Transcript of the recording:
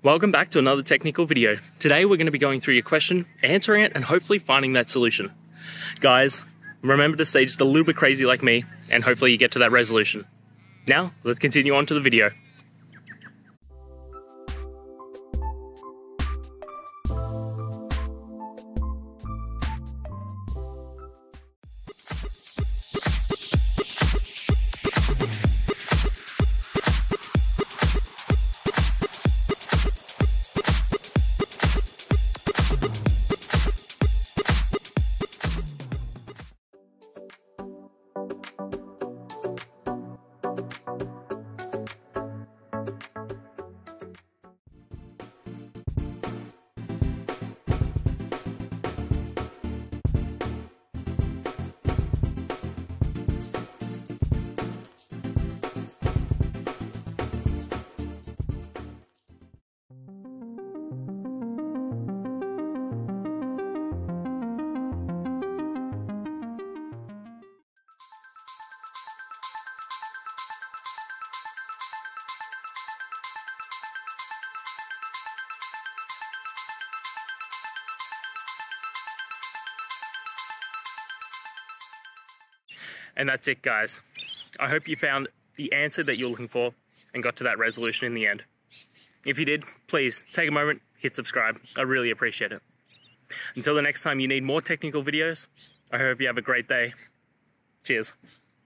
Welcome back to another technical video. Today we're going to be going through your question, answering it, and hopefully finding that solution. Guys, remember to stay just a little bit crazy like me, and hopefully you get to that resolution. Now, let's continue on to the video. And that's it, guys. I hope you found the answer that you're looking for and got to that resolution in the end. If you did, please take a moment, hit subscribe. I really appreciate it. Until the next time you need more technical videos, I hope you have a great day. Cheers.